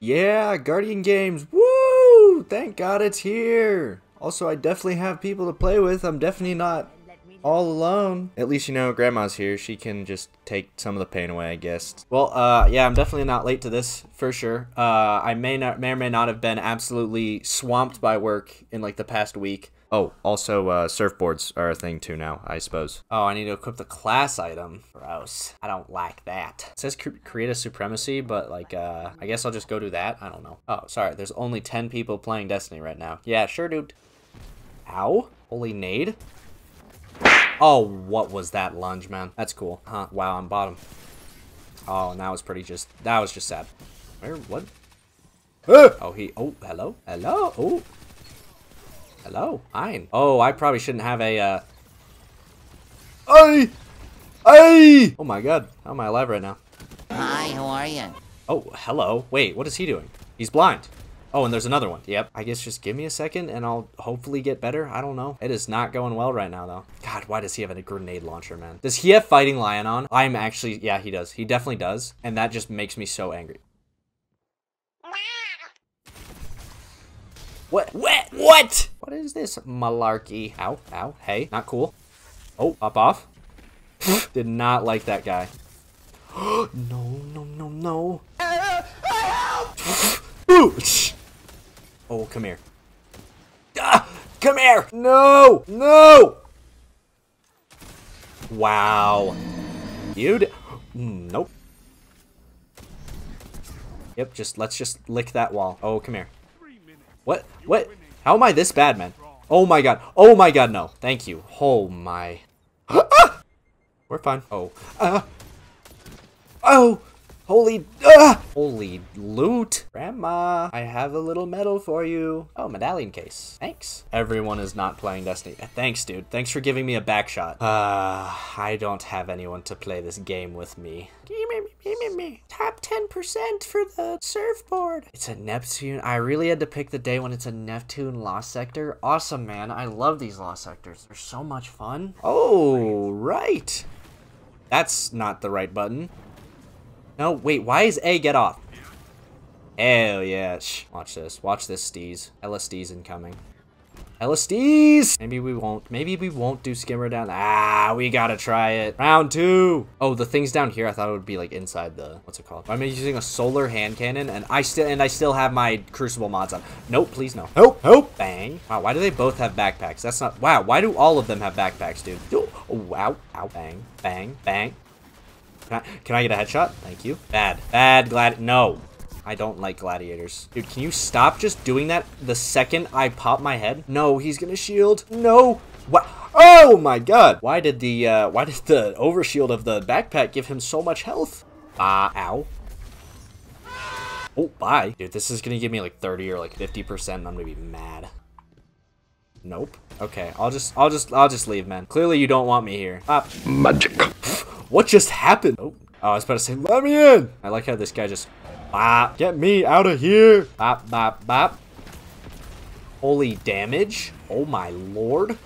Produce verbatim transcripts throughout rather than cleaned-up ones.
Yeah, Guardian Games. Woo! Thank God it's here. Also, I definitely have people to play with. I'm definitely not all alone. At least, you know, Grandma's here. She can just take some of the pain away, I guess. Well, uh, yeah, I'm definitely not late to this for sure. Uh, I may not, may or may not have been absolutely swamped by work in like the past week. Oh, also, uh, surfboards are a thing too now, I suppose. Oh, I need to equip the class item. Gross. I don't like that. It says create a supremacy, but like, uh, I guess I'll just go do that. I don't know. Oh, sorry. There's only ten people playing Destiny right now. Yeah, sure, dude. Ow. Holy nade. Oh, what was that lunge, man? That's cool. Huh. Wow, I'm bottom. Oh, and that was pretty just, that was just sad. Where, what? Oh, he, oh, hello? Hello? Oh. Hello, Ein. Oh, I probably shouldn't have a, uh... Ay! Ay! Oh my god, how am I alive right now? Hi, how are you? Oh, hello. Wait, what is he doing? He's blind. Oh, and there's another one. Yep. I guess just give me a second and I'll hopefully get better. I don't know. It is not going well right now, though. God, why does he have a grenade launcher, man? Does he have Fighting Lion on? I'm actually... Yeah, he does. He definitely does. And that just makes me so angry. What? What? What? What is this malarkey? Ow, ow, hey, not cool. Oh, up off. Did not like that guy. No, no, no, no. Oh, come here. Ah, come here. No, no. Wow. You'd... Nope. Yep, just let's just lick that wall. Oh, come here. What? What? How am I this bad, man? Oh my god. Oh my god, no. Thank you. Oh my. Ah! We're fine. Oh. Uh. Oh! Holy. Uh! Holy loot. Grandma, I have a little medal for you. Oh, medallion case. Thanks. Everyone is not playing Destiny. Thanks, dude. Thanks for giving me a back shot. Uh, I don't have anyone to play this game with me. Top ten percent for the surfboard. It's a Neptune. I really had to pick the day when it's a Neptune Lost Sector. Awesome, man. I love these Lost Sectors. They're so much fun. Oh, right. That's not the right button. No, wait. Why is A get off? Hell yeah. Shh. Watch this. Watch this, Steez. L S D's incoming. L S D's! Maybe we won't. Maybe we won't do skimmer down. Ah, we gotta try it. Round two. Oh, the things down here. I thought it would be like inside the. What's it called? I'm using a solar hand cannon, and I still and I still have my crucible mods on. Nope, please no. Nope, nope. Bang. Wow. Why do they both have backpacks? That's not. Wow. Why do all of them have backpacks, dude? Oh, wow. Ow. Bang. Bang. Bang. Can I, can I get a headshot? Thank you. Bad. Bad. Glad. No. I don't like gladiators. Dude, can you stop just doing that the second I pop my head? No, he's gonna shield. No. What? Oh my god. Why did the, uh, why did the overshield of the backpack give him so much health? Ah, uh, ow. Oh, bye. Dude, this is gonna give me like thirty or like fifty percent and I'm gonna be mad. Nope. Okay, I'll just, I'll just, I'll just leave, man. Clearly you don't want me here. Up. Magic. What just happened? Oh, oh, I was about to say, let me in. I like how this guy just... Bop. Get me out of here. Bop, bop, bop. Holy damage. Oh my lord.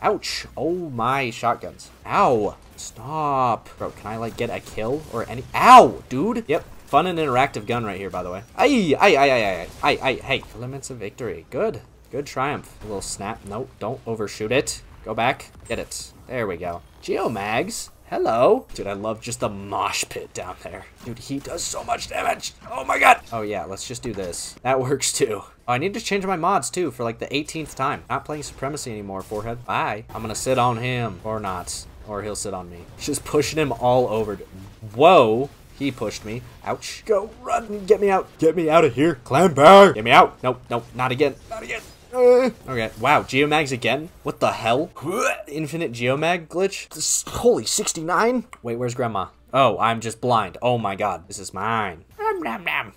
Ouch. Oh my shotguns. Ow. Stop. Bro, can I like get a kill or any? Ow, dude. Yep. Fun and interactive gun right here, by the way. Aye, aye, aye, aye, aye, aye, aye. Hey, elements of victory. Good. Good triumph. A little snap. Nope. Don't overshoot it. Go back. Get it. There we go. Geomags. Hello. Dude, I love just the mosh pit down there. Dude, he does so much damage. Oh my god. Oh yeah, let's just do this. That works too. Oh, I need to change my mods too for like the eighteenth time. Not playing Supremacy anymore, forehead. Bye. I'm gonna sit on him or not, or he'll sit on me. Just pushing him all over. Whoa, he pushed me. Ouch. Go run, get me out. Get me out of here. Clan bear. Get me out. Nope, nope, not again. Not again. Okay, wow, Geomags again? What the hell? Infinite Geomag glitch? This, holy sixty-nine? Wait, where's Grandma? Oh, I'm just blind. Oh my god, this is mine. Nom, nom, nom.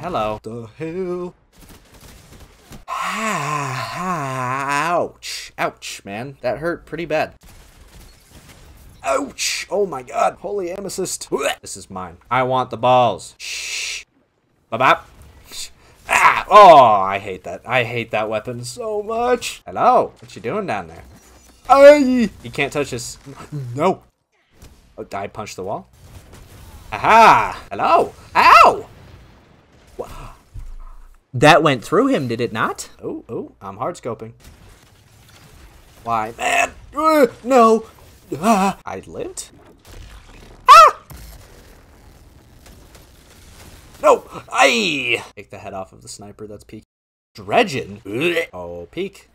Hello. The hell? Ouch. Ouch, man. That hurt pretty bad. Ouch. Oh my god. Holy amethyst. This is mine. I want the balls. Shh. Bop. Ah! Oh, I hate that. I hate that weapon so much. Hello. What you doing down there? Aye. You can't touch us. No. Oh, I punched the wall. Aha. Hello. Ow. What? That went through him, did it not? Oh, oh, I'm hard scoping. Why, man? Uh, no. Ah. I lived? Ah! No! Aye! Take the head off of the sniper, that's peak. Dredgen? Oh, peak.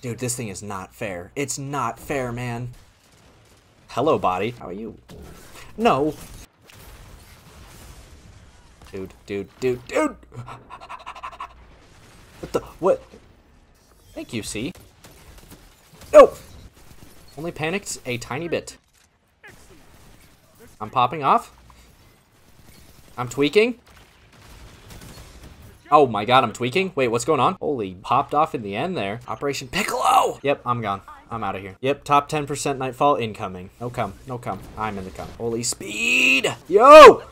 Dude, this thing is not fair. It's not fair, man. Hello, body. How are you? No. Dude, dude, dude, dude! What the? What? Thank you, C. No! Only panicked a tiny bit. I'm popping off. I'm tweaking. Oh my god, I'm tweaking. Wait, what's going on? Holy, popped off in the end there. Operation Piccolo! Yep, I'm gone. I'm out of here. Yep, top ten percent nightfall incoming. No come, no come. I'm in the come. Holy speed! Yo!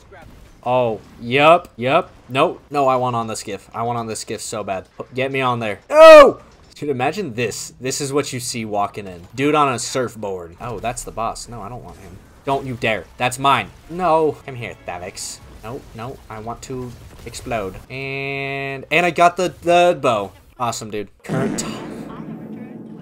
Oh, yep, yep. No, no, I want on this gif. I want on this gif so bad. Get me on there. No! Dude, imagine this. This is what you see walking in. Dude on a surfboard. Oh, that's the boss. No, I don't want him. Don't you dare. That's mine. No. Come here, Thavix. No, no, I want to explode. And and I got the, the bow. Awesome, dude. Current.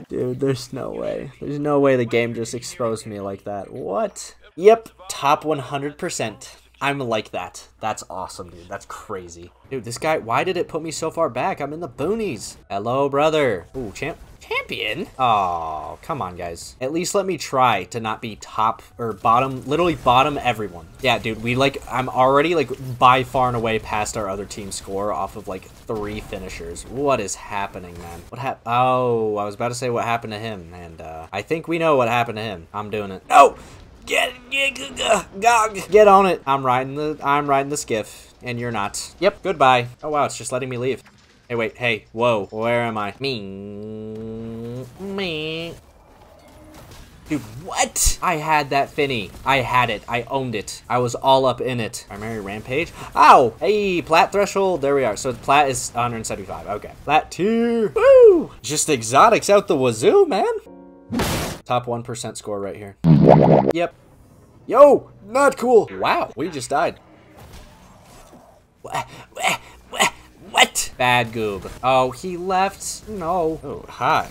Dude, there's no way. There's no way the game just exposed me like that. What? Yep, top one hundred percent. I'm like that. That's awesome, dude. That's crazy. Dude, this guy, why did it put me so far back? I'm in the boonies. Hello, brother. Ooh, champ. Champion? Oh, come on, guys. At least let me try to not be top or bottom, literally bottom everyone. Yeah, dude, we like, I'm already like by far and away past our other team's score off of like three finishers. What is happening, man? What hap- Oh, I was about to say what happened to him. And uh, I think we know what happened to him. I'm doing it. No! Get, get, get, get on it. I'm riding the, I'm riding the skiff and you're not. Yep. Goodbye. Oh, wow. It's just letting me leave. Hey, wait. Hey, whoa. Where am I? Me, me. Dude, what? I had that Finny. I had it. I owned it. I was all up in it. Primary rampage. Ow! Hey, plat threshold. There we are. So the plat is one seventy-five. Okay. Plat tier. Woo! Just exotics out the wazoo, man. Top one percent score right here. Yep. Yo, not cool. Wow, we just died. What? Bad goob. Oh, he left. No. Oh, hi.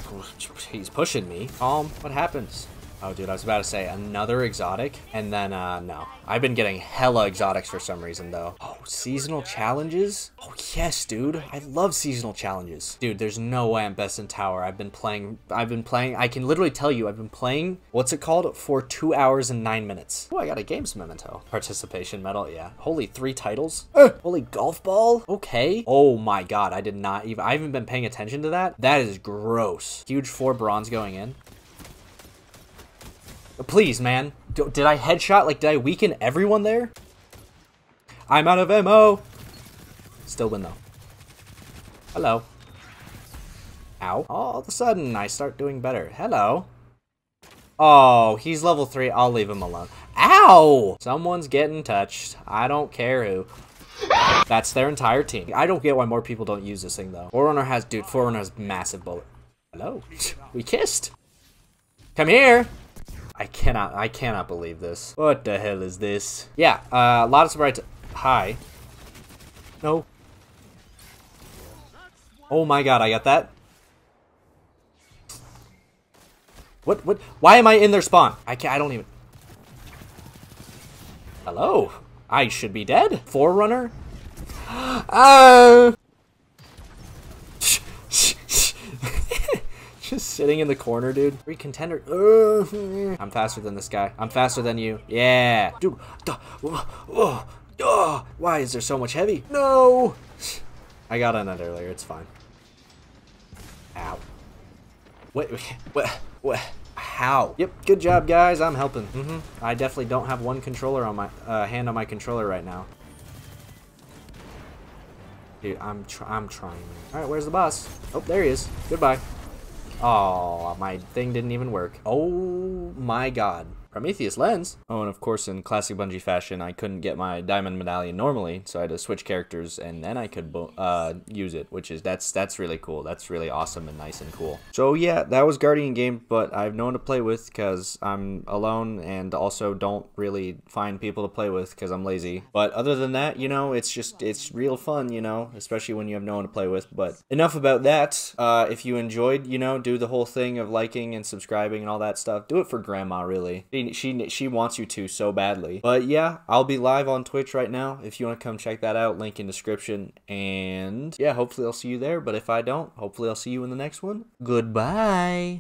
He's pushing me. Calm. What happens? Oh, dude, I was about to say another exotic. And then, uh, no. I've been getting hella exotics for some reason, though. Oh, seasonal challenges? Oh, yes, dude. I love seasonal challenges. Dude, there's no way I'm best in tower. I've been playing... I've been playing... I can literally tell you, I've been playing... What's it called? For two hours and nine minutes. Oh, I got a games memento. Participation medal, yeah. Holy, three titles? Uh, holy, golf ball? Okay. Oh, my God. I did not even... I haven't been paying attention to that. That is gross. Huge four bronze going in. Please, man. D- did I headshot? Like, did I weaken everyone there? I'm out of ammo. Still win, though. Hello. Ow. All of a sudden, I start doing better. Hello. Oh, he's level three. I'll leave him alone. Ow! Someone's getting touched. I don't care who. That's their entire team. I don't get why more people don't use this thing, though. Forerunner has... Dude, Forerunner has massive bullet. Hello. We kissed. Come here. I cannot, I cannot believe this. What the hell is this? Yeah, uh, a lot of surprise. Hi. No. Oh my god, I got that. What, what, why am I in their spawn? I can't, I don't even. Hello? I should be dead? Forerunner? Ah! uh... Just sitting in the corner, dude. Free contender. Uh, I'm faster than this guy. I'm faster than you. Yeah. Dude. Duh, uh, uh, uh, why is there so much heavy? No. I got on that earlier. It's fine. Ow. What? What? What? How? Yep. Good job, guys. I'm helping. Mm-hmm. I definitely don't have one controller on my uh, hand on my controller right now. Dude, I'm, tr I'm trying. All right. Where's the boss? Oh, there he is. Goodbye. Oh, my thing didn't even work. Oh my god. Prometheus lens. Oh, and of course, in classic Bungie fashion, I couldn't get my diamond medallion normally, so I had to switch characters, and then I could uh, use it, which is, that's that's really cool. That's really awesome and nice and cool. So yeah, that was Guardian Game, but I have no one to play with because I'm alone and also don't really find people to play with because I'm lazy. But other than that, you know, it's just, it's real fun, you know, especially when you have no one to play with. But enough about that. Uh, if you enjoyed, you know, do the whole thing of liking and subscribing and all that stuff. Do it for grandma, really. She, she, she wants you to so badly. But yeah, I'll be live on Twitch right now if you want to come check that out. Link in description. And yeah, hopefully I'll see you there. But if I don't, hopefully I'll see you in the next one. Goodbye.